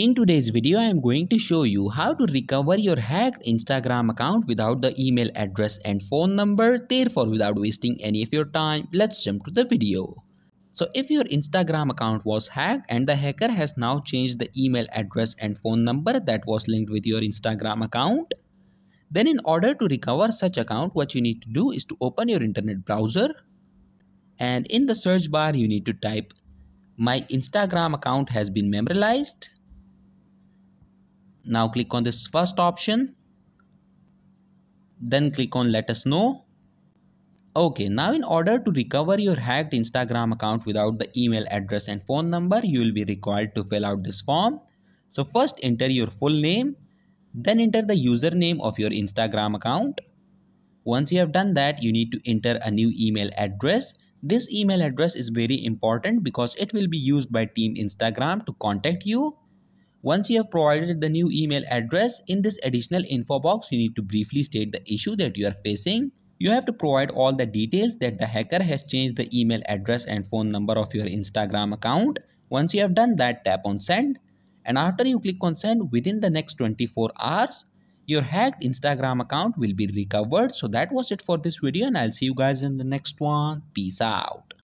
In today's video, I am going to show you how to recover your hacked Instagram account without the email address and phone number, therefore without wasting any of your time. Let's jump to the video. So if your Instagram account was hacked and the hacker has now changed the email address and phone number that was linked with your Instagram account, then in order to recover such account, what you need to do is to open your internet browser and in the search bar you need to type "My Instagram account has been memorialized." Now click on this first option, then click on "Let us know." Okay, now in order to recover your hacked Instagram account without the email address and phone number, you will be required to fill out this form. So first enter your full name, then enter the username of your Instagram account. Once you have done that, you need to enter a new email address. This email address is very important because it will be used by Team Instagram to contact you. Once you have provided the new email address, in this additional info box, you need to briefly state the issue that you are facing. You have to provide all the details that the hacker has changed the email address and phone number of your Instagram account. Once you have done that, tap on send. And after you click on send, within the next 24 hours, your hacked Instagram account will be recovered. So that was it for this video and I'll see you guys in the next one. Peace out.